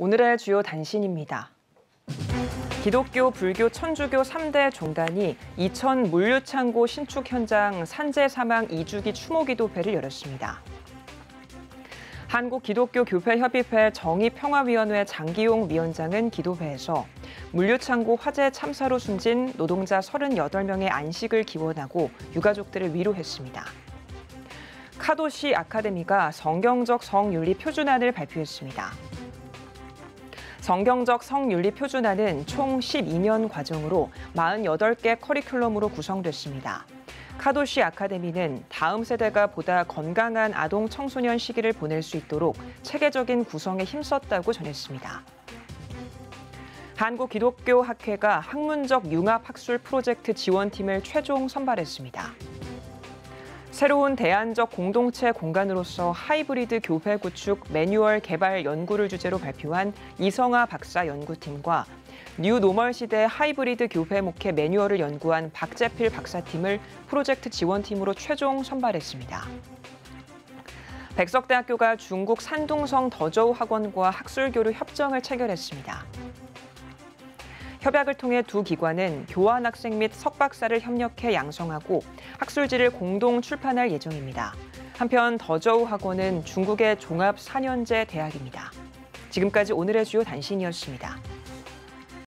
오늘의 주요 단신입니다. 기독교, 불교, 천주교 3대 종단이 이천 물류창고 신축 현장 산재 사망 2주기 추모기도 회를 열었습니다. 한국기독교교회협의회 정의평화위원회 장기용 위원장은 기도회에서 물류창고 화재 참사로 숨진 노동자 38명의 안식을 기원하고 유가족들을 위로했습니다. 카도시 아카데미가 성경적 성윤리 표준안을 발표했습니다. 성경적 성윤리 표준안은 총 12년 과정으로 48개 커리큘럼으로 구성됐습니다. 카도시 아카데미는 다음 세대가 보다 건강한 아동 청소년 시기를 보낼 수 있도록 체계적인 구성에 힘썼다고 전했습니다. 한국기독교학회가 학문적 융합학술 프로젝트 지원팀을 최종 선발했습니다. 새로운 대안적 공동체 공간으로서 하이브리드 교회 구축 매뉴얼 개발 연구를 주제로 발표한 이성아 박사 연구팀과 뉴노멀 시대 하이브리드 교회 목회 매뉴얼을 연구한 박재필 박사팀을 프로젝트 지원팀으로 최종 선발했습니다. 백석대학교가 중국 산둥성 더저우 학원과 학술교류 협정을 체결했습니다. 협약을 통해 두 기관은 교환학생 및 석박사를 협력해 양성하고 학술지를 공동 출판할 예정입니다. 한편 더저우 학원은 중국의 종합 4년제 대학입니다. 지금까지 오늘의 주요 단신이었습니다.